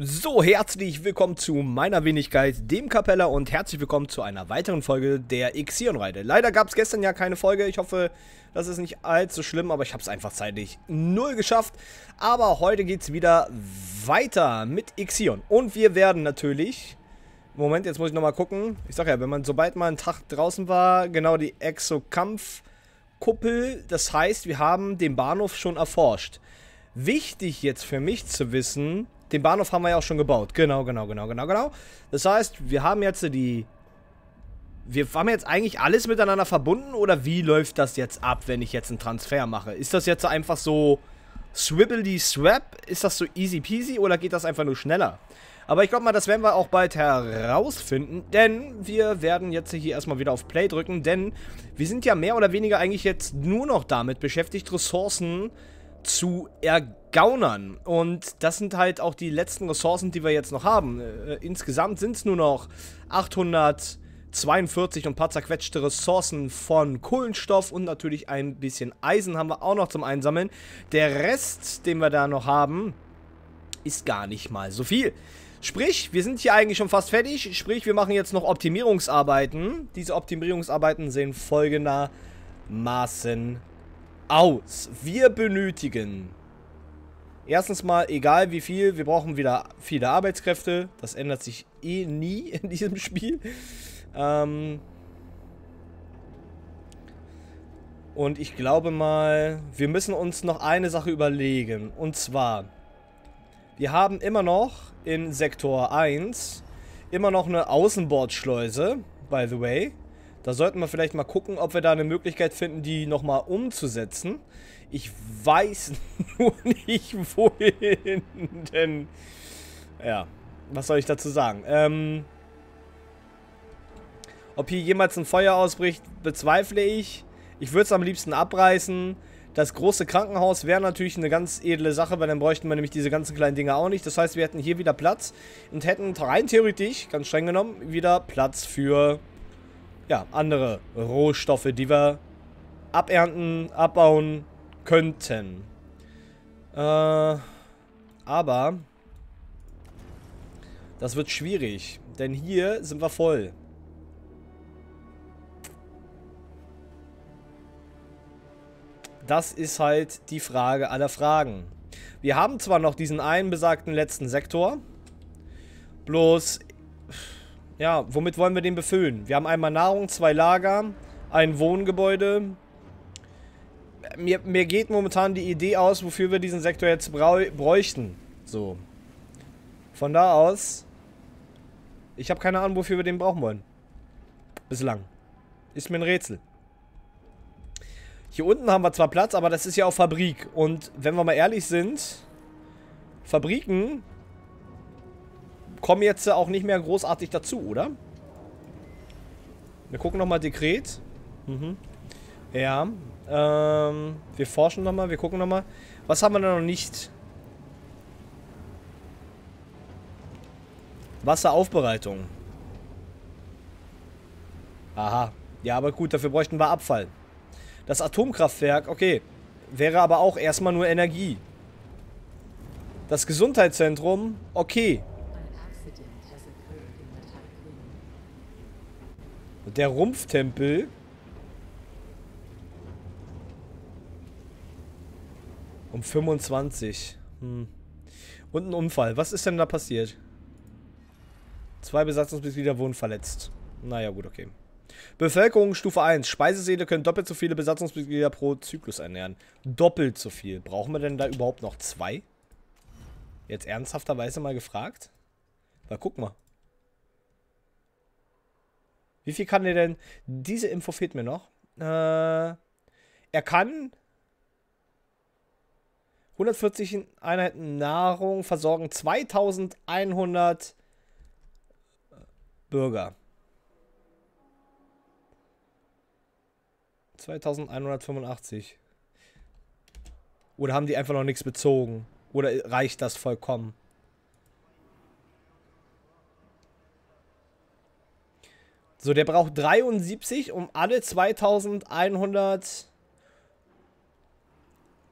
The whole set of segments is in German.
So, herzlich willkommen zu meiner Wenigkeit, dem Kapella, und herzlich willkommen zu einer weiteren Folge der Ixion-Reide. Leider gab es gestern ja keine Folge, ich hoffe, das ist nicht allzu schlimm, aber ich habe es einfach zeitlich null geschafft. Aber heute geht es wieder weiter mit Ixion und wir werden natürlich... Moment, jetzt muss ich nochmal gucken. Ich sag ja, wenn man, sobald man einen Tag draußen war, genau die Exo-Kampf-Kuppel, das heißt, wir haben den Bahnhof schon erforscht. Wichtig jetzt für mich zu wissen... Den Bahnhof haben wir ja auch schon gebaut. Genau. Das heißt, wir haben jetzt die... Wir haben jetzt eigentlich alles miteinander verbunden oder wie läuft das jetzt ab, wenn ich jetzt einen Transfer mache? Ist das jetzt einfach so swibbly-swap? Ist das so easy peasy oder geht das einfach nur schneller? Aber ich glaube mal, das werden wir auch bald herausfinden, denn wir werden jetzt hier erstmal wieder auf Play drücken, denn wir sind ja mehr oder weniger eigentlich jetzt nur noch damit beschäftigt, Ressourcen zu ergaunern. Und das sind halt auch die letzten Ressourcen, die wir jetzt noch haben. Insgesamt sind es nur noch 842 und ein paar zerquetschte Ressourcen von Kohlenstoff und natürlich ein bisschen Eisen haben wir auch noch zum Einsammeln. Der Rest, den wir da noch haben, ist gar nicht mal so viel. Sprich, wir sind hier eigentlich schon fast fertig. Sprich, wir machen jetzt noch Optimierungsarbeiten. Diese Optimierungsarbeiten sehen folgendermaßen aus. Wir benötigen erstens mal, egal wie viel, wir brauchen wieder viele Arbeitskräfte. Das ändert sich eh nie in diesem Spiel. Und ich glaube mal, wir müssen uns noch eine Sache überlegen. Und zwar, wir haben immer noch in Sektor 1 immer noch eine Außenbordschleuse, by the way. Da sollten wir vielleicht mal gucken, ob wir da eine Möglichkeit finden, die nochmal umzusetzen. Ich weiß nur nicht, wohin, denn... Ja, was soll ich dazu sagen? Ob hier jemals ein Feuer ausbricht, bezweifle ich. Ich würde es am liebsten abreißen. Das große Krankenhaus wäre natürlich eine ganz edle Sache, weil dann bräuchten wir nämlich diese ganzen kleinen Dinger auch nicht. Das heißt, wir hätten hier wieder Platz und hätten rein theoretisch, ganz streng genommen, wieder Platz für... ja, andere Rohstoffe, die wir abernten, abbauen könnten. Aber das wird schwierig, denn hier sind wir voll. Das ist halt die Frage aller Fragen. Wir haben zwar noch diesen einen besagten letzten Sektor, bloß... Ja, womit wollen wir den befüllen? Wir haben einmal Nahrung, zwei Lager, ein Wohngebäude. Mir geht momentan die Idee aus, wofür wir diesen Sektor jetzt bräuchten. So. Von da aus... Ich habe keine Ahnung, wofür wir den brauchen wollen. Bislang. Ist mir ein Rätsel. Hier unten haben wir zwar Platz, aber das ist ja auch Fabrik. Und wenn wir mal ehrlich sind... Fabriken... kommen jetzt auch nicht mehr großartig dazu, oder? Wir gucken nochmal Dekret. Ja. Wir forschen nochmal, wir gucken nochmal. Was haben wir denn noch nicht? Wasseraufbereitung. Aha. Ja, aber gut, dafür bräuchten wir Abfall. Das Atomkraftwerk, okay. Wäre aber auch erstmal nur Energie. Das Gesundheitszentrum, okay. Der Rumpftempel. Um 25. Und ein Unfall. Was ist denn da passiert? 2 Besatzungsmitglieder wurden verletzt. Naja, gut, okay. Bevölkerung Stufe 1. Speisesäle können doppelt so viele Besatzungsmitglieder pro Zyklus ernähren. Doppelt so viel. Brauchen wir denn da überhaupt noch 2? Jetzt ernsthafterweise mal gefragt? Na, guck mal. Wie viel kann er denn? Diese Info fehlt mir noch. Er kann 140 Einheiten Nahrung versorgen. 2100 Bürger. 2185. Oder haben die einfach noch nichts bezogen? Oder reicht das vollkommen? So, der braucht 73, um alle 2100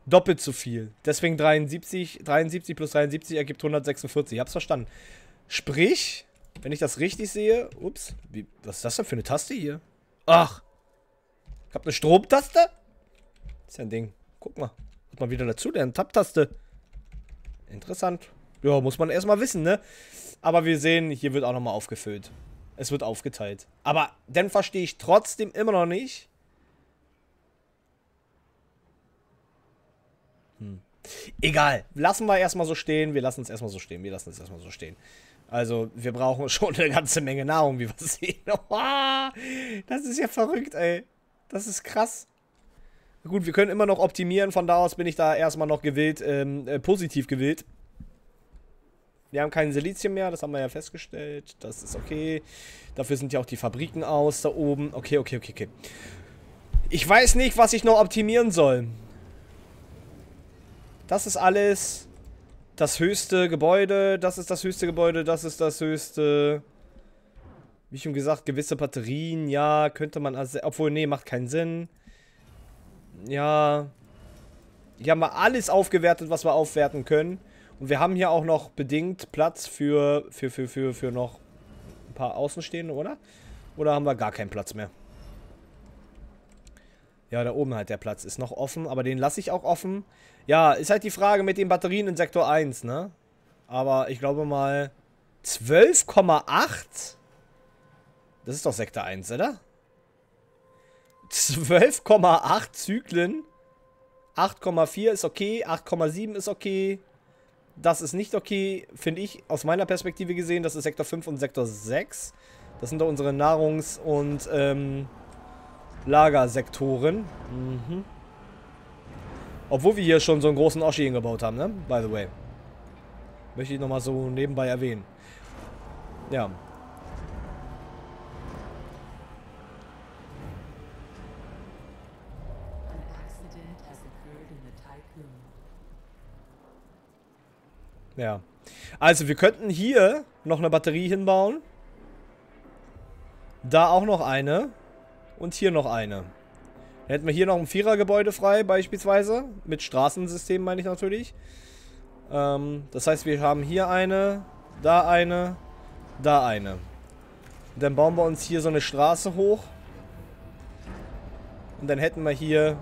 doppelt so viel. Deswegen 73 plus 73 ergibt 146. Ich hab's verstanden. Sprich, wenn ich das richtig sehe... Ups, was ist das denn für eine Taste hier? Ach! Ich hab eine Stromtaste? Ist ja ein Ding. Guck mal. Hat man wieder dazu, der Tab-Taste. Interessant. Ja, muss man erstmal wissen, ne? Aber wir sehen, hier wird auch nochmal aufgefüllt. Es wird aufgeteilt. Aber dann verstehe ich trotzdem immer noch nicht... Egal, lassen wir erstmal so stehen, wir lassen es erstmal so stehen. Also, wir brauchen schon eine ganze Menge Nahrung, wie wir sehen. Das ist ja verrückt, ey. Das ist krass. Gut, wir können immer noch optimieren, von da aus bin ich da erstmal noch gewillt, positiv gewillt. Wir haben kein Silizium mehr, das haben wir ja festgestellt. Das ist okay. Dafür sind ja auch die Fabriken aus, da oben. Okay. Ich weiß nicht, was ich noch optimieren soll. Das ist alles das höchste Gebäude, das ist das höchste. Wie schon gesagt, gewisse Batterien, ja, könnte man, also, obwohl, nee, macht keinen Sinn. Ja, hier haben wir alles aufgewertet, was wir aufwerten können. Und wir haben hier auch noch bedingt Platz für noch ein paar Außenstehende, oder? Oder haben wir gar keinen Platz mehr? Ja, da oben halt der Platz ist noch offen, aber den lasse ich auch offen. Ja, ist halt die Frage mit den Batterien in Sektor 1, ne? Aber ich glaube mal 12,8? Das ist doch Sektor 1, oder? 12,8 Zyklen. 8,4 ist okay, 8,7 ist okay. Das ist nicht okay, finde ich, aus meiner Perspektive gesehen. Das ist Sektor 5 und Sektor 6. Das sind doch unsere Nahrungs- und, Lagersektoren. Mhm. Obwohl wir hier schon so einen großen Oschi hingebaut haben, ne? By the way. Möchte ich nochmal so nebenbei erwähnen. Ja. Ja. Also wir könnten hier noch eine Batterie hinbauen. Da auch noch eine. Und hier noch eine. Dann hätten wir hier noch ein Vierergebäude frei, beispielsweise. Mit Straßensystem meine ich natürlich. Das heißt, wir haben hier eine, da eine, da eine. Und dann bauen wir uns hier so eine Straße hoch. Und dann hätten wir hier...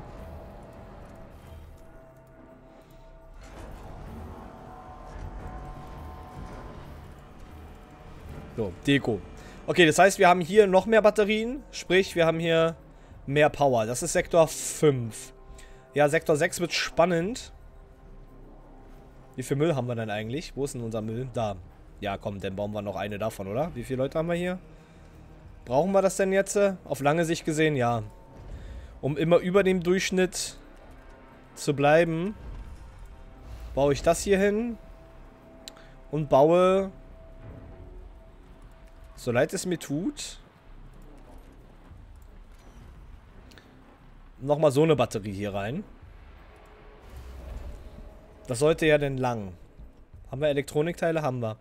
So, Deko. Okay, das heißt, wir haben hier noch mehr Batterien, sprich, wir haben hier mehr Power. Das ist Sektor 5. Ja, Sektor 6 wird spannend. Wie viel Müll haben wir denn eigentlich? Wo ist denn unser Müll? Da. Ja, komm, dann bauen wir noch eine davon, oder? Wie viele Leute haben wir hier? Brauchen wir das denn jetzt? Auf lange Sicht gesehen, ja. Um immer über dem Durchschnitt zu bleiben, baue ich das hier hin und baue... So leid es mir tut. Nochmal so eine Batterie hier rein. Das sollte ja denn lang. Haben wir Elektronikteile? Haben wir.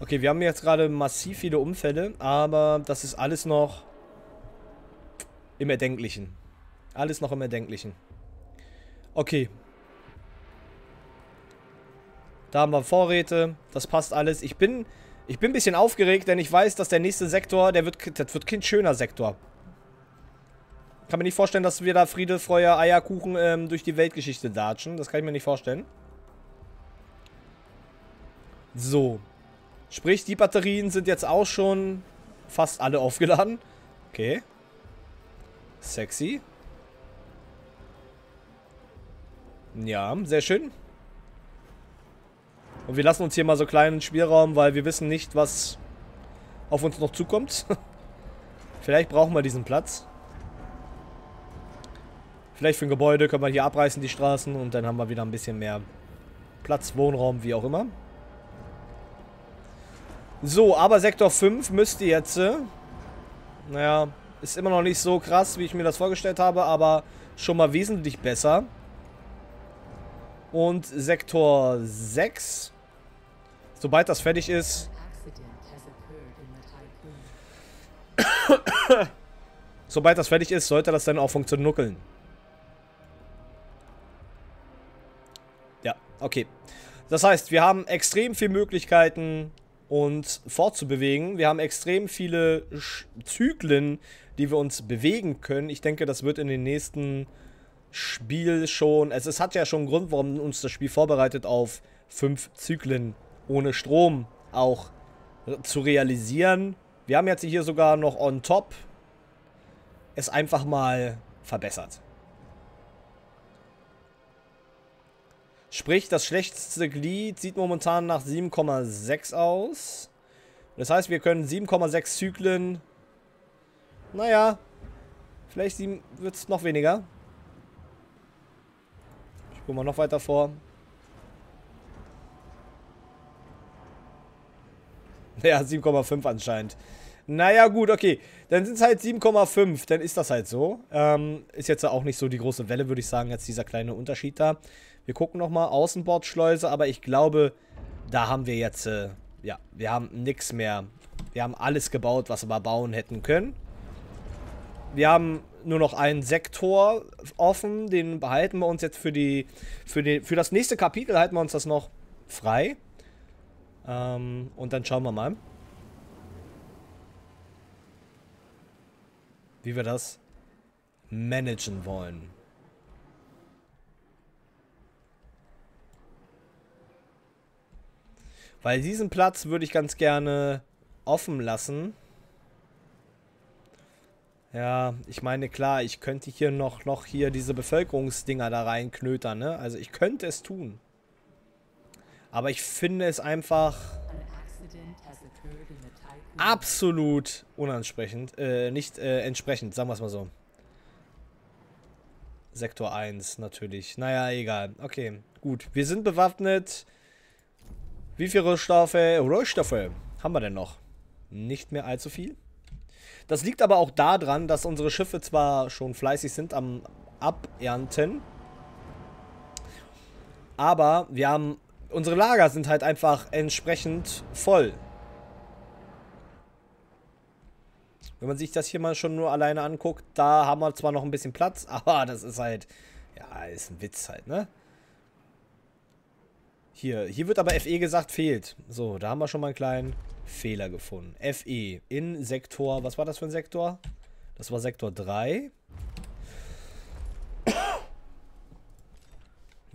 Okay, wir haben jetzt gerade massiv viele Unfälle, aber das ist alles noch im Erdenklichen. Alles noch im Erdenklichen. Okay. Da haben wir Vorräte. Das passt alles. Ich bin ein bisschen aufgeregt, denn ich weiß, dass der nächste Sektor, das wird kein schöner Sektor. Kann mir nicht vorstellen, dass wir da Friede, Freude, Eierkuchen durch die Weltgeschichte datschen. Das kann ich mir nicht vorstellen. So. Sprich, die Batterien sind jetzt auch schon fast alle aufgeladen. Okay. Sexy. Ja, sehr schön. Und wir lassen uns hier mal so kleinen Spielraum, weil wir wissen nicht, was auf uns noch zukommt. Vielleicht brauchen wir diesen Platz. Vielleicht für ein Gebäude können wir hier abreißen, die Straßen. Und dann haben wir wieder ein bisschen mehr Platz, Wohnraum, wie auch immer. So, aber Sektor 5 müsste jetzt... Naja, ist immer noch nicht so krass, wie ich mir das vorgestellt habe, aber schon mal wesentlich besser. Und Sektor 6, sobald das fertig ist, sollte das dann auch funktionieren. Okay. Das heißt, wir haben extrem viele Möglichkeiten, uns fortzubewegen. Wir haben extrem viele Zyklen, die wir uns bewegen können. Ich denke, das wird in den nächsten Spiel schon... Also es hat ja schon einen Grund, warum uns das Spiel vorbereitet auf 5 Zyklen ohne Strom auch zu realisieren. Wir haben jetzt hier sogar noch on top es einfach mal verbessert. Sprich, das schlechteste Glied sieht momentan nach 7,6 aus. Das heißt, wir können 7,6 Zyklen... Naja, vielleicht wird es noch weniger. Ich gucke mal noch weiter vor. Ja, 7,5 anscheinend. Naja, gut, okay. Dann sind es halt 7,5. Dann ist das halt so. Ist jetzt auch nicht so die große Welle, würde ich sagen, jetzt dieser kleine Unterschied da. Wir gucken nochmal. Außenbordschleuse, aber ich glaube, da haben wir jetzt... ja, wir haben nichts mehr. Wir haben alles gebaut, was wir bauen hätten können. Wir haben nur noch einen Sektor offen. Den behalten wir uns jetzt für das nächste Kapitel halten wir uns das noch frei. Und dann schauen wir mal, wie wir das managen wollen. Weil diesen Platz würde ich ganz gerne offen lassen. Ja, ich meine, klar, ich könnte hier noch hier diese Bevölkerungsdinger da reinknötern, ne? Also ich könnte es tun. Aber ich finde es einfach absolut unansprechend, nicht entsprechend, sagen wir es mal so. Sektor 1 natürlich. Naja, egal. Okay, gut. Wir sind bewaffnet. Wie viele Rohstoffe? Rohstoffe haben wir denn noch? Nicht mehr allzu viel. Das liegt aber auch daran, dass unsere Schiffe zwar schon fleißig sind am Abernten, aber wir haben... Unsere Lager sind halt einfach entsprechend voll. Wenn man sich das hier mal schon nur alleine anguckt, da haben wir zwar noch ein bisschen Platz, aber das ist halt... Ja, ist ein Witz halt, ne? Hier wird aber FE gesagt, fehlt. So, da haben wir schon mal einen kleinen Fehler gefunden. FE in Sektor... Was war das für ein Sektor? Das war Sektor 3.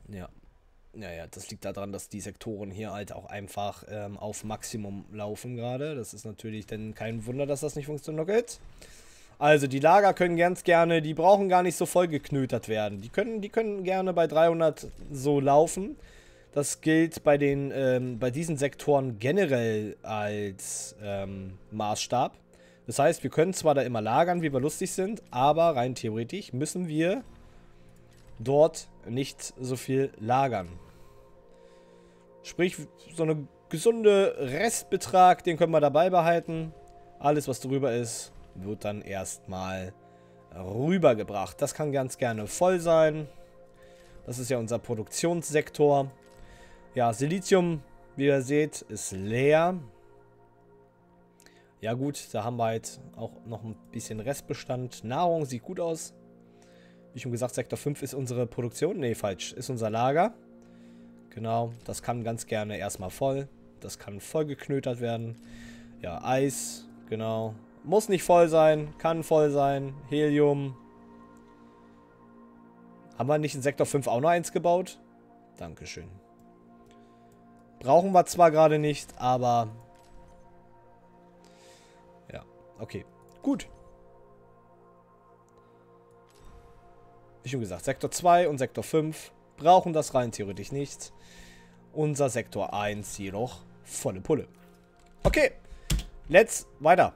Ja. Naja, das liegt daran, dass die Sektoren hier halt auch einfach auf Maximum laufen gerade. Das ist natürlich dann kein Wunder, dass das nicht funktioniert. Also die Lager können ganz gerne, die brauchen gar nicht so voll geknötert werden. Die können gerne bei 300 so laufen. Das gilt bei den, bei diesen Sektoren generell als Maßstab. Das heißt, wir können zwar da immer lagern, wie wir lustig sind, aber rein theoretisch müssen wir dort nicht so viel lagern. Sprich, so eine gesunde Restbetrag, den können wir dabei behalten. Alles, was drüber ist, wird dann erstmal rübergebracht. Das kann ganz gerne voll sein. Das ist ja unser Produktionssektor. Ja, Silizium, wie ihr seht, ist leer. Ja gut, da haben wir halt auch noch ein bisschen Restbestand. Nahrung sieht gut aus. Wie schon gesagt, Sektor 5 ist unsere Produktion. Nee, falsch, ist unser Lager. Genau, das kann ganz gerne erstmal voll. Das kann voll geknötert werden. Ja, Eis, genau. Muss nicht voll sein, kann voll sein. Helium. Haben wir nicht in Sektor 5 auch noch eins gebaut? Dankeschön. Brauchen wir zwar gerade nicht, aber... Ja, okay. Gut. Wie schon gesagt, Sektor 2 und Sektor 5 brauchen das rein theoretisch nicht. Unser Sektor 1 jedoch volle Pulle. Okay, let's weiter.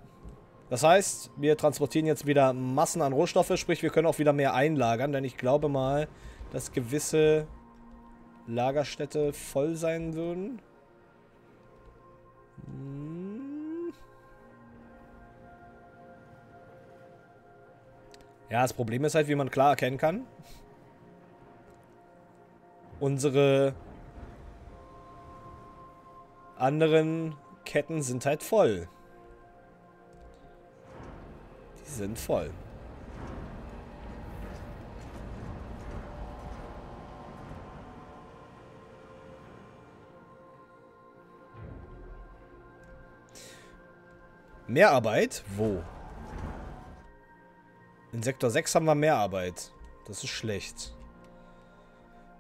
Das heißt, wir transportieren jetzt wieder Massen an Rohstoffe, sprich wir können auch wieder mehr einlagern, denn ich glaube mal, dass gewisse Lagerstätte voll sein würden. Ja, das Problem ist halt, wie man klar erkennen kann. Unsere anderen Ketten sind halt voll. Die sind voll. Mehrarbeit? Wo? In Sektor 6 haben wir Mehrarbeit. Das ist schlecht.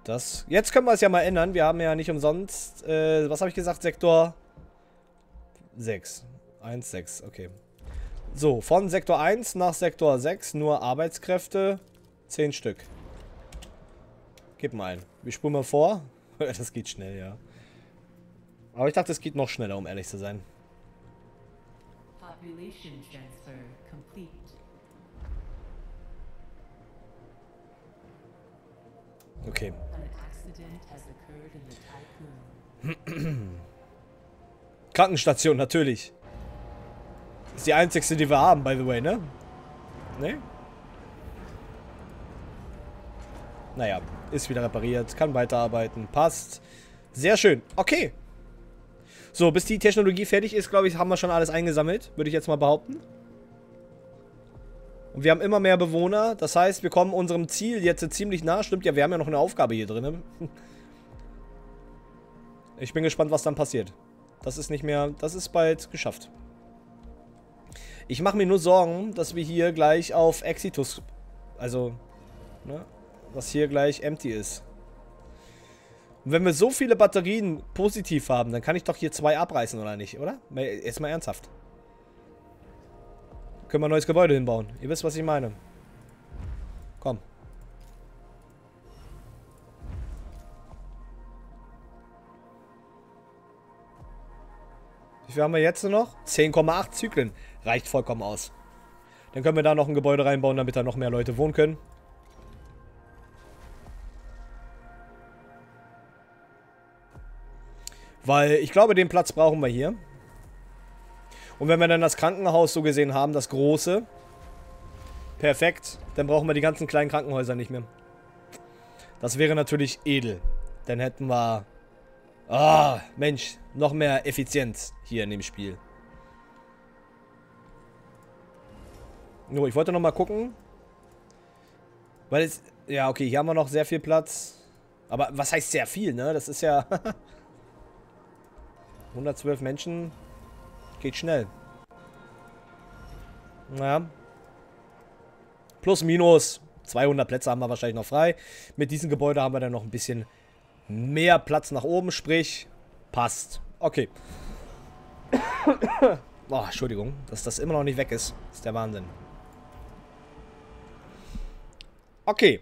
Das. Jetzt können wir es ja mal ändern. Wir haben ja nicht umsonst. Was habe ich gesagt? Sektor 6. 1, 6. Okay. So, von Sektor 1 nach Sektor 6 nur Arbeitskräfte. 10 Stück. Gib mal ein. Wir spulen mal vor. Das geht schnell, ja. Aber ich dachte, es geht noch schneller, um ehrlich zu sein. Population transfer complete. Okay. Krankenstation, natürlich. Ist die einzigste, die wir haben, by the way, ne? Ne? Naja, ist wieder repariert, kann weiterarbeiten, passt. Sehr schön, okay. So, bis die Technologie fertig ist, glaube ich, haben wir schon alles eingesammelt, würde ich jetzt mal behaupten. Und wir haben immer mehr Bewohner, das heißt, wir kommen unserem Ziel jetzt ziemlich nah. Stimmt ja, wir haben ja noch eine Aufgabe hier drin. Ich bin gespannt, was dann passiert. Das ist nicht mehr, das ist bald geschafft. Ich mache mir nur Sorgen, dass wir hier gleich auf Exitus, also, ne, dass hier gleich empty ist. Und wenn wir so viele Batterien positiv haben, dann kann ich doch hier 2 abreißen, oder nicht, oder? Jetzt mal ernsthaft. Können wir ein neues Gebäude hinbauen. Ihr wisst, was ich meine. Komm. Wie viel haben wir jetzt noch? 10,8 Zyklen. Reicht vollkommen aus. Dann können wir da noch ein Gebäude reinbauen, damit da noch mehr Leute wohnen können. Weil ich glaube, den Platz brauchen wir hier. Und wenn wir dann das Krankenhaus so gesehen haben, das große, perfekt, dann brauchen wir die ganzen kleinen Krankenhäuser nicht mehr. Das wäre natürlich edel. Dann hätten wir, Mensch, noch mehr Effizienz hier in dem Spiel. Nur, ich wollte noch mal gucken, weil es, ja okay, hier haben wir noch sehr viel Platz. Aber was heißt sehr viel, ne? Das ist ja... 112 Menschen. Geht schnell. Naja. Plus, minus. 200 Plätze haben wir wahrscheinlich noch frei. Mit diesem Gebäude haben wir dann noch ein bisschen mehr Platz nach oben. Sprich, passt. Okay. Oh, Entschuldigung, dass das immer noch nicht weg ist. Ist der Wahnsinn. Okay.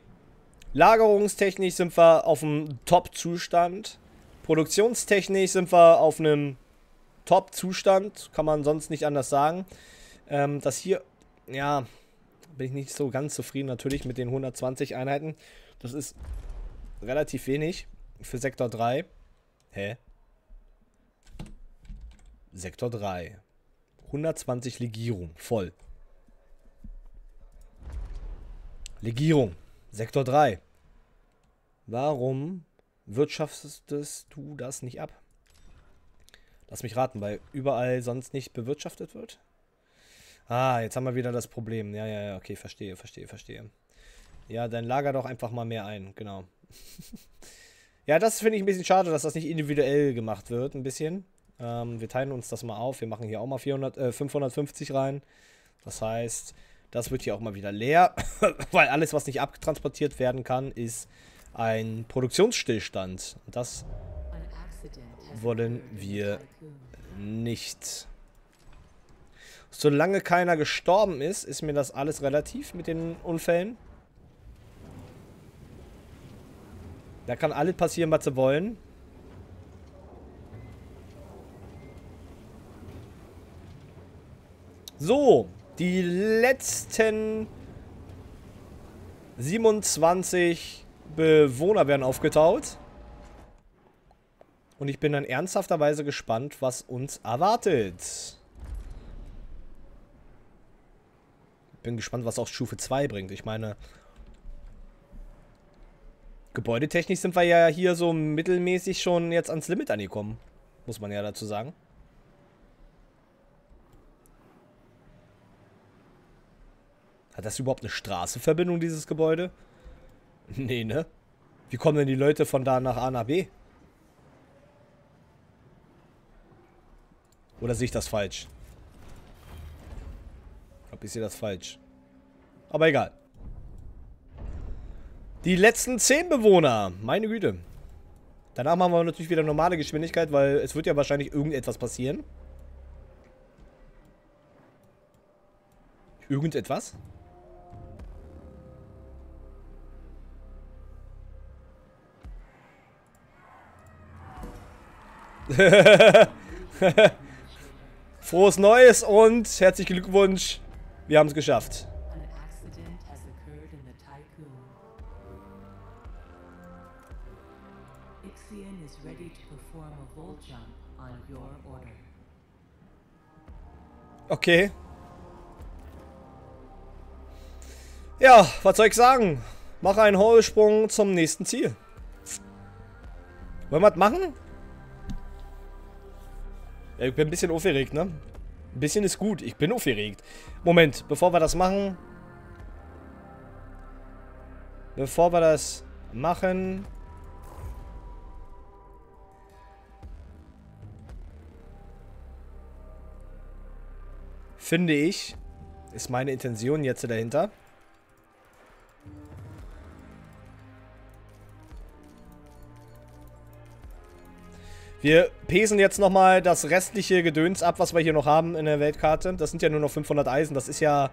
Lagerungstechnisch sind wir auf dem Top-Zustand. Produktionstechnisch sind wir auf einem Top-Zustand, kann man sonst nicht anders sagen. Das hier, ja, bin ich nicht so ganz zufrieden natürlich mit den 120 Einheiten. Das ist relativ wenig für Sektor 3. Hä? Sektor 3. 120 Legierung, voll. Legierung, Sektor 3. Warum... wirtschaftest du das nicht ab? Lass mich raten, weil überall sonst nicht bewirtschaftet wird? Ah, jetzt haben wir wieder das Problem. Ja, ja, ja, okay, verstehe, verstehe, verstehe. Ja, dann lager doch einfach mal mehr ein, genau. Ja, das finde ich ein bisschen schade, dass das nicht individuell gemacht wird, ein bisschen. Wir teilen uns das mal auf. Wir machen hier auch mal 550 rein. Das heißt, das wird hier auch mal wieder leer, weil alles, was nicht abtransportiert werden kann, ist... ein Produktionsstillstand. Das wollen wir nicht. Solange keiner gestorben ist, ist mir das alles relativ mit den Unfällen. Da kann alles passieren, was sie wollen. So, die letzten 27 Bewohner werden aufgetaut. Und ich bin dann ernsthafterweise gespannt, was uns erwartet. Bin gespannt, was auch Stufe 2 bringt. Ich meine, gebäudetechnisch sind wir ja hier so mittelmäßig schon jetzt ans Limit angekommen. Muss man ja dazu sagen. Hat das überhaupt eine Straßenverbindung, dieses Gebäude? Nee, ne? Wie kommen denn die Leute von da nach A nach B? Oder sehe ich das falsch? habe, ist hier das falsch. Aber egal. Die letzten 10 Bewohner. Meine Güte. Danach machen wir natürlich wieder normale Geschwindigkeit, weil es wird ja wahrscheinlich irgendetwas passieren. Irgendetwas? Frohes Neues und herzlichen Glückwunsch. Wir haben es geschafft. Ixion is ready to perform a vault jump on your order. Okay. Ja, was soll ich sagen? Mache einen Hohlsprung zum nächsten Ziel. Wollen wir das machen? Ja, ich bin ein bisschen aufgeregt, ne? Ein bisschen ist gut. Ich bin aufgeregt. Moment, bevor wir das machen. Finde ich, ist meine Intention jetzt dahinter. Wir pesen jetzt nochmal das restliche Gedöns ab, was wir hier noch haben in der Weltkarte. Das sind ja nur noch 500 Eisen. Das ist ja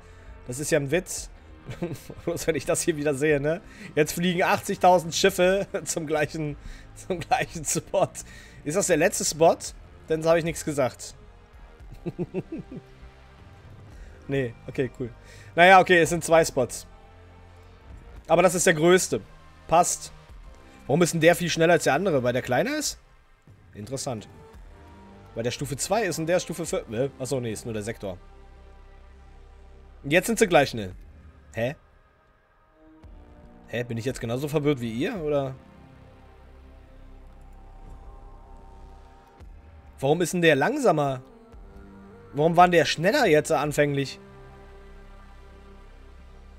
ein Witz. Bloß wenn ich das hier wieder sehe, ne? Jetzt fliegen 80.000 Schiffe zum gleichen Spot. Ist das der letzte Spot? Dann habe ich nichts gesagt. Nee, okay, cool. Naja, okay, es sind 2 Spots. Aber das ist der größte. Passt. Warum ist denn der viel schneller als der andere? Weil der kleiner ist? Interessant. Weil der Stufe 2 ist und der Stufe 4. Achso, nee, ist nur der Sektor. Jetzt sind sie gleich schnell. Hä? Hä, bin ich jetzt genauso verwirrt wie ihr, oder? Warum ist denn der langsamer? Warum war der schneller jetzt anfänglich?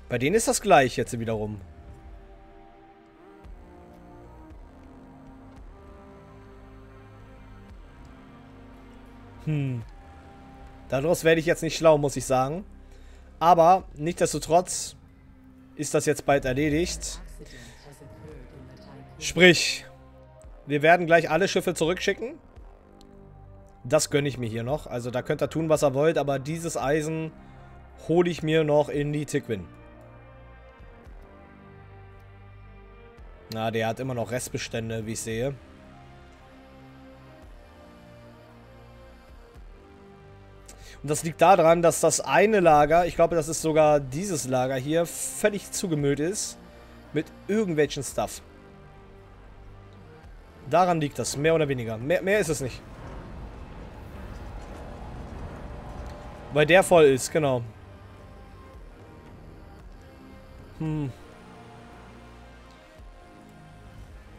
Bei denen ist das gleich jetzt wiederum. Daraus werde ich jetzt nicht schlau, muss ich sagen. Aber nichtsdestotrotz ist das jetzt bald erledigt. Sprich, wir werden gleich alle Schiffe zurückschicken. Das gönne ich mir hier noch. Also da könnt ihr tun, was ihr wollt, aber dieses Eisen hole ich mir noch in die Tiqqun. Na, der hat immer noch Restbestände, wie ich sehe. Und das liegt daran, dass das eine Lager, ich glaube, das ist sogar dieses Lager hier, völlig zugemüllt ist mit irgendwelchen Stuff. Daran liegt das, mehr oder weniger. Mehr ist es nicht. Weil der voll ist, genau.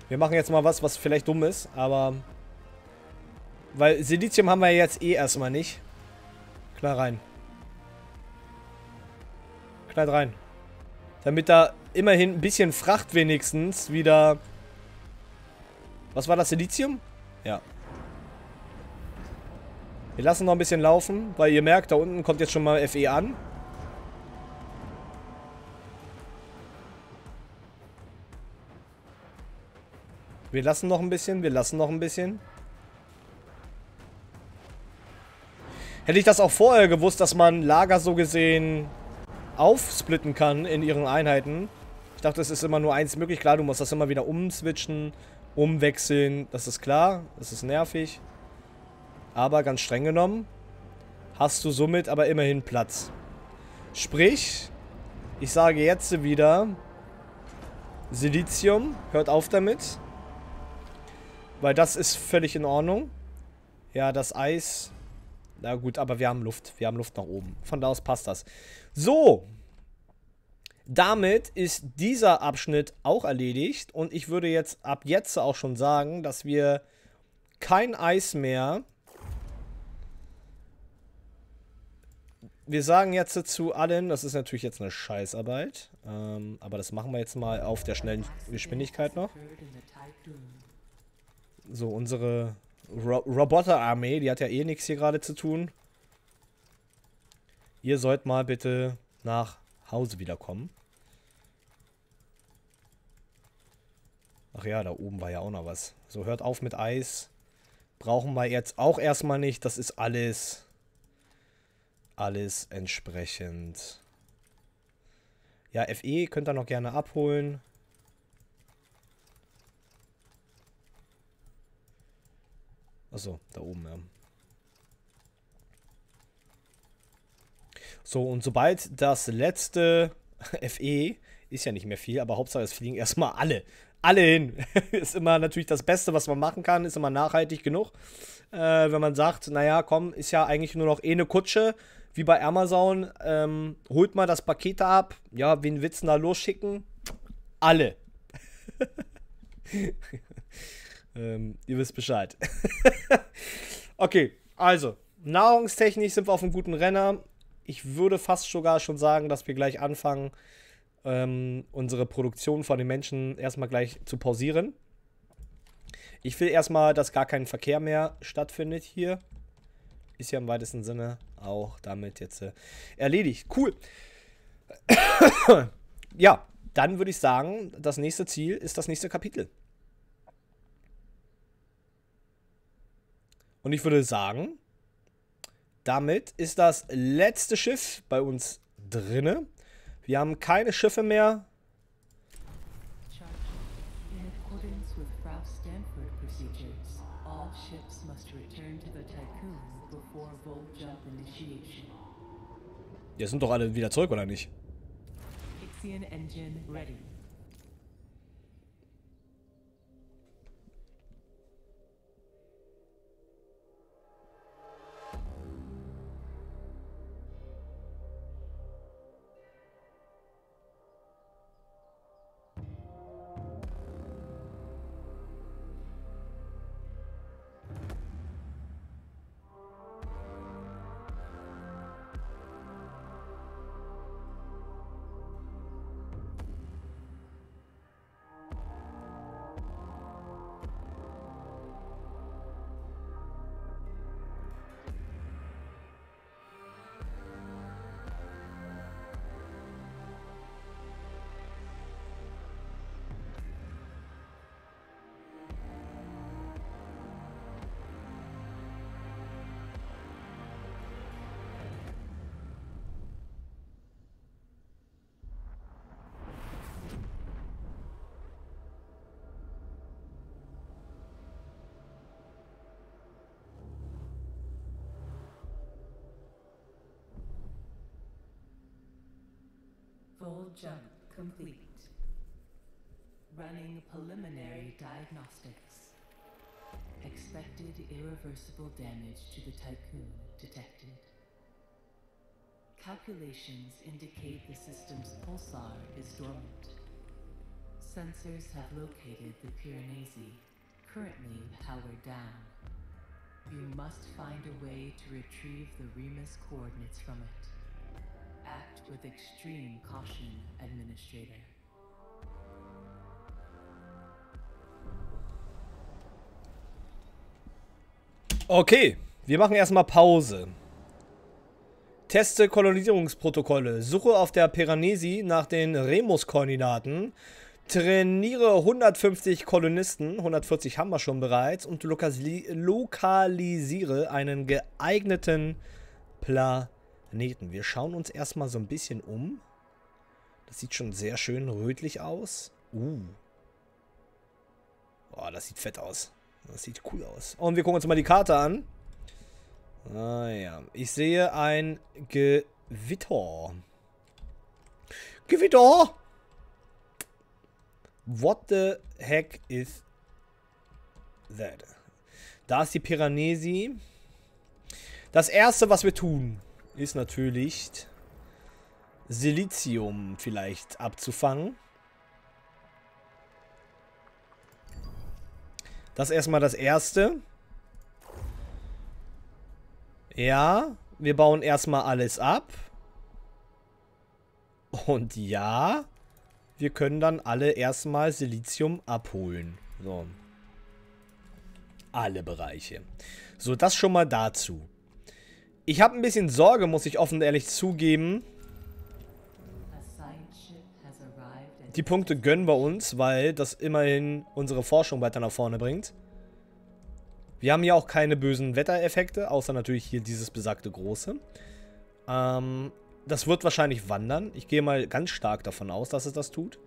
Wir machen jetzt mal was vielleicht dumm ist, aber... Weil Silizium haben wir jetzt eh erstmal nicht. Knall rein. Knall rein. Damit da immerhin ein bisschen Fracht wenigstens wieder... Was war das? Silizium? Ja. Wir lassen noch ein bisschen laufen, weil ihr merkt, da unten kommt jetzt schon mal FE an. Wir lassen noch ein bisschen, Hätte ich das auch vorher gewusst, dass man Lager so gesehen aufsplitten kann in ihren Einheiten. Ich dachte, es ist immer nur eins möglich. Klar, du musst das immer wieder umswitchen, umwechseln. Das ist klar, das ist nervig. Aber ganz streng genommen hast du somit aber immerhin Platz. Sprich, ich sage jetzt wieder, Silizium, hört auf damit. Weil das ist völlig in Ordnung. Ja, das Eis... Na gut, aber wir haben Luft. Wir haben Luft nach oben. Von da aus passt das. So. Damit ist dieser Abschnitt auch erledigt. Und ich würde jetzt ab jetzt auch schon sagen, dass wir kein Eis mehr... Wir sagen jetzt zu allen, das ist natürlich jetzt eine Scheißarbeit. Aber das machen wir jetzt mal auf der schnellen Geschwindigkeit noch. So, unsere... Roboterarmee, die hat ja eh nichts hier gerade zu tun. Ihr sollt mal bitte nach Hause wiederkommen. Ach ja, da oben war ja auch noch was. So, hört auf mit Eis. Brauchen wir jetzt auch erstmal nicht. Das ist alles entsprechend. Ja, FE könnt ihr noch gerne abholen. Achso, da oben, ja. So, und sobald das letzte FE, ist ja nicht mehr viel, aber Hauptsache es fliegen erstmal alle hin. Ist immer natürlich das Beste, was man machen kann, ist immer nachhaltig genug. Wenn man sagt, naja, komm, ist ja eigentlich nur noch eine Kutsche, wie bei Amazon, holt mal das Paket da ab, ja, wen willst du da losschicken? Alle. Ihr wisst Bescheid. Okay, also, nahrungstechnisch sind wir auf einem guten Renner. Ich würde fast sogar schon sagen, dass wir gleich anfangen, unsere Produktion von den Menschen erstmal gleich zu pausieren. Ich will erstmal, dass gar kein Verkehr mehr stattfindet hier. Ist ja im weitesten Sinne auch damit jetzt erledigt. Cool. Ja, dann würde ich sagen, das nächste Ziel ist das nächste Kapitel. Und ich würde sagen, damit ist das letzte Schiff bei uns drinne. Wir haben keine Schiffe mehr. Jetzt sind doch alle wieder zurück, oder nicht? Ixion Engine ready. Full jump complete. Running preliminary diagnostics. Expected irreversible damage to the Tycoon detected. Calculations indicate the system's pulsar is dormant. Sensors have located the Pyrenees, currently powered down. You must find a way to retrieve the Remus coordinates from it. Act with extreme caution, Administrator. Okay, wir machen erstmal Pause. Teste Kolonisierungsprotokolle. Suche auf der Pyrenees nach den Remus-Koordinaten. Trainiere 150 Kolonisten, 140 haben wir schon bereits, und lokalisiere einen geeigneten Planeten. Wir schauen uns erstmal so ein bisschen um. Das sieht schon sehr schön rötlich aus. Boah, das sieht fett aus. Das sieht cool aus. Und wir gucken uns mal die Karte an. Naja, ich sehe ein Gewitter. Gewitter! What the heck is that? Da ist die Pyrenees. Das erste, was wir tun, ist natürlich Silizium vielleicht abzufangen. Das ist erstmal das Erste. Ja, wir bauen erstmal alles ab. Und ja, wir können dann alle erstmal Silizium abholen. So. Alle Bereiche. So, das schon mal dazu. Ich habe ein bisschen Sorge, muss ich offen und ehrlich zugeben. Die Punkte gönnen wir uns, weil das immerhin unsere Forschung weiter nach vorne bringt. Wir haben hier auch keine bösen Wettereffekte, außer natürlich hier dieses besagte große. Das wird wahrscheinlich wandern. Ich gehe mal ganz stark davon aus, dass es das tut.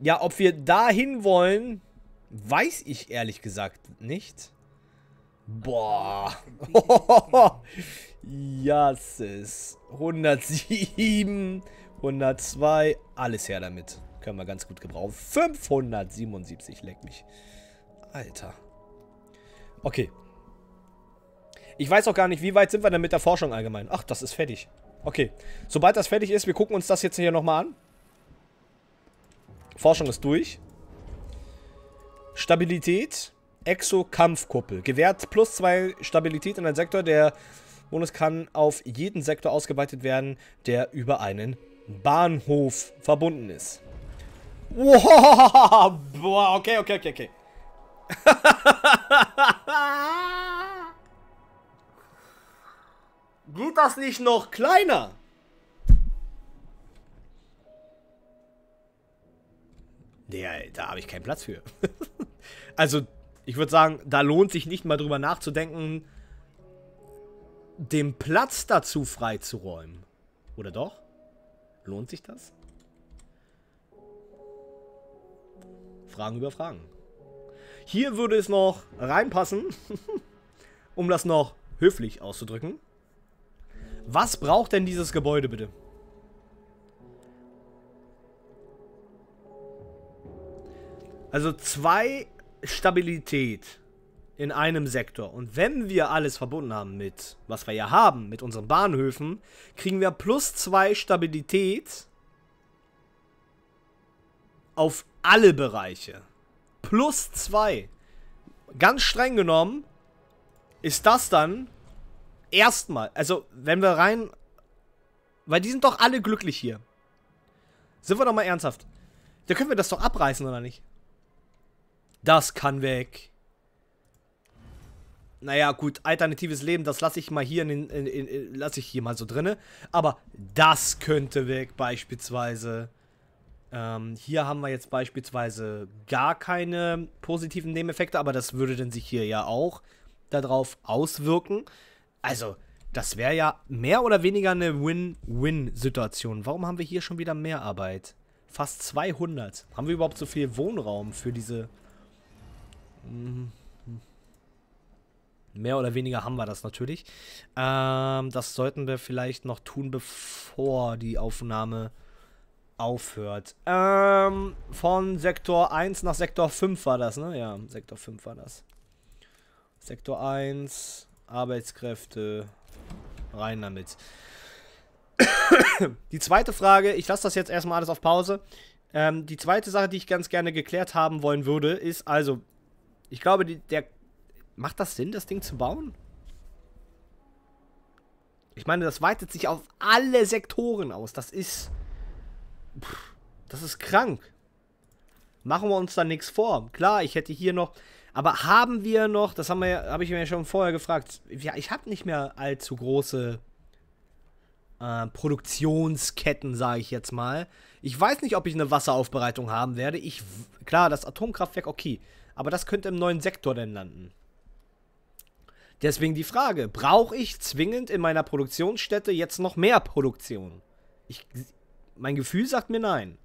Ja, ob wir dahin wollen, weiß ich ehrlich gesagt nicht. Boah. Jasses. 107, 102, alles her damit. Können wir ganz gut gebrauchen. 577, leck mich. Alter. Okay. Ich weiß auch gar nicht, wie weit sind wir denn mit der Forschung allgemein. Ach, das ist fertig. Okay. Sobald das fertig ist, wir gucken uns das jetzt hier nochmal an. Forschung ist durch. Stabilität. Exo-Kampf-Kuppel. Gewährt +2 Stabilität in einem Sektor. Der Bonus kann auf jeden Sektor ausgeweitet werden, der über einen Bahnhof verbunden ist. Wow. Boah, okay. Geht das nicht noch kleiner? Nee, da habe ich keinen Platz für. Also, ich würde sagen, da lohnt sich nicht mal drüber nachzudenken, den Platz dazu freizuräumen. Oder doch? Lohnt sich das? Fragen über Fragen. Hier würde es noch reinpassen, um das noch höflich auszudrücken. Was braucht denn dieses Gebäude bitte? Also 2 Stabilität in einem Sektor. Und wenn wir alles verbunden haben mit, was wir ja haben, mit unseren Bahnhöfen, kriegen wir +2 Stabilität auf alle Bereiche. +2. Ganz streng genommen ist das dann erstmal, also wenn wir rein, weil die sind doch alle glücklich hier. Sind wir doch mal ernsthaft. Da können wir das doch abreißen, oder nicht? Das kann weg. Naja, gut, alternatives Leben, das lasse ich mal hier lasse ich hier mal so drinne. Aber das könnte weg, beispielsweise. Hier haben wir jetzt beispielsweise gar keine positiven Nebeneffekte, aber das würde dann sich hier ja auch darauf auswirken. Also, das wäre ja mehr oder weniger eine Win-Win-Situation. Warum haben wir hier schon wieder mehr Arbeit? Fast 200. Haben wir überhaupt so viel Wohnraum für diese... Mehr oder weniger haben wir das natürlich. Das sollten wir vielleicht noch tun, bevor die Aufnahme... aufhört. Von Sektor 1 nach Sektor 5 war das, ne? Ja, Sektor 5 war das. Sektor 1, Arbeitskräfte, rein damit. Die zweite Frage, ich lasse das jetzt erstmal alles auf Pause. Die zweite Sache, die ich ganz gerne geklärt haben wollen würde, ist also, ich glaube, macht das Sinn, das Ding zu bauen? Ich meine, das weitet sich auf alle Sektoren aus. Das ist krank. Machen wir uns da nichts vor. Klar, ich hätte hier noch... Aber haben wir noch... Das habe ich mir ja schon vorher gefragt. Ja, ich habe nicht mehr allzu große Produktionsketten, sage ich jetzt mal. Ich weiß nicht, ob ich eine Wasseraufbereitung haben werde. Klar, das Atomkraftwerk, okay. Aber das könnte im neuen Sektor denn landen. Deswegen die Frage. Brauche ich zwingend in meiner Produktionsstätte jetzt noch mehr Produktion? Mein Gefühl sagt mir nein.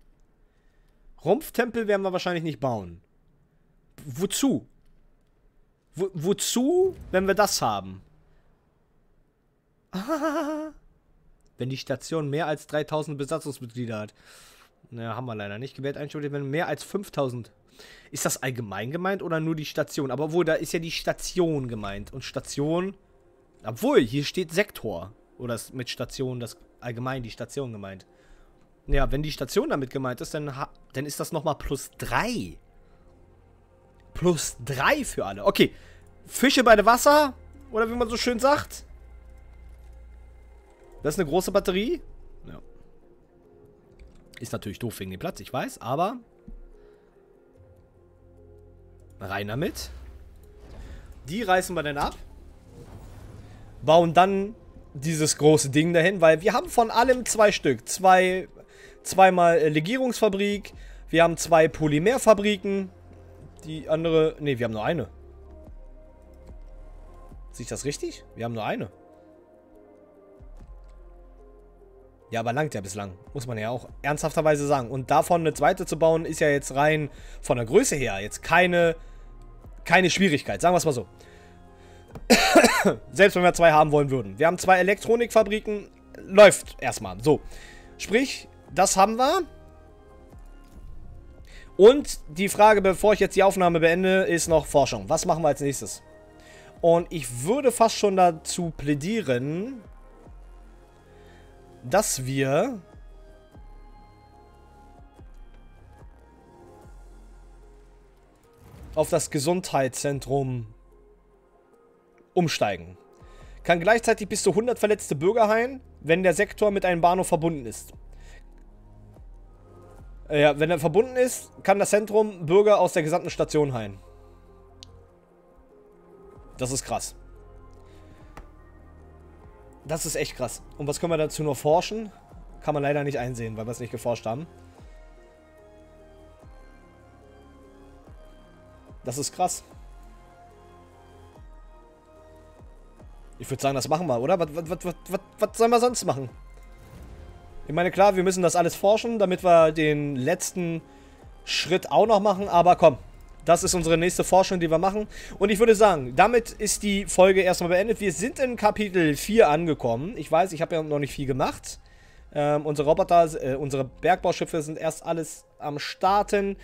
Rumpftempel werden wir wahrscheinlich nicht bauen. Wozu? Wozu, wenn wir das haben? Ah, wenn die Station mehr als 3000 Besatzungsmitglieder hat. Naja, haben wir leider nicht. Gewährt einstellen, wenn mehr als 5000. Ist das allgemein gemeint oder nur die Station? Aber obwohl, da ist ja die Station gemeint. Und Station... Obwohl, hier steht Sektor. Oder ist mit Station das allgemein die Station gemeint. Ja, wenn die Station damit gemeint ist, dann ist das nochmal +3. +3 für alle. Okay, Fische bei dem Wasser, oder wie man so schön sagt. Das ist eine große Batterie. Ja. Ist natürlich doof wegen dem Platz, ich weiß, aber... Rein damit. Die reißen wir dann ab. bauen dann dieses große Ding dahin, weil wir haben von allem zwei Stück. Zweimal Legierungsfabrik, wir haben zwei Polymerfabriken, die andere... Ne, wir haben nur eine. Sehe ich das richtig? Wir haben nur eine. Ja, aber langt ja bislang, muss man ja auch ernsthafterweise sagen. Und davon eine zweite zu bauen, ist ja jetzt rein von der Größe her jetzt keine Schwierigkeit, sagen wir es mal so. Selbst wenn wir zwei haben wollen würden. Wir haben zwei Elektronikfabriken, läuft erstmal. So, sprich, das haben wir. Und die Frage, bevor ich jetzt die Aufnahme beende, ist noch Forschung. Was machen wir als nächstes? Und ich würde fast schon dazu plädieren, dass wir... auf das Gesundheitszentrum umsteigen. Kann gleichzeitig bis zu 100 verletzte Bürger heilen, wenn der Sektor mit einem Bahnhof verbunden ist. Ja, wenn er verbunden ist, kann das Zentrum Bürger aus der gesamten Station heilen. Das ist krass. Das ist echt krass. Und was können wir dazu noch forschen? Kann man leider nicht einsehen, weil wir es nicht geforscht haben. Das ist krass. Ich würde sagen, das machen wir, oder? Was sollen wir sonst machen? Ich meine, klar, wir müssen das alles forschen, damit wir den letzten Schritt auch noch machen. Aber komm, das ist unsere nächste Forschung, die wir machen. Und ich würde sagen, damit ist die Folge erstmal beendet. Wir sind in Kapitel 4 angekommen. Ich weiß, ich habe ja noch nicht viel gemacht. Unsere Roboter, unsere Bergbauschiffe sind erst alles am Starten.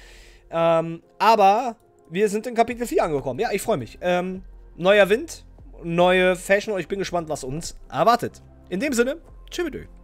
Aber wir sind in Kapitel 4 angekommen. Ja, ich freue mich. Neuer Wind, neue Fashion. Und ich bin gespannt, was uns erwartet. In dem Sinne, tschüss.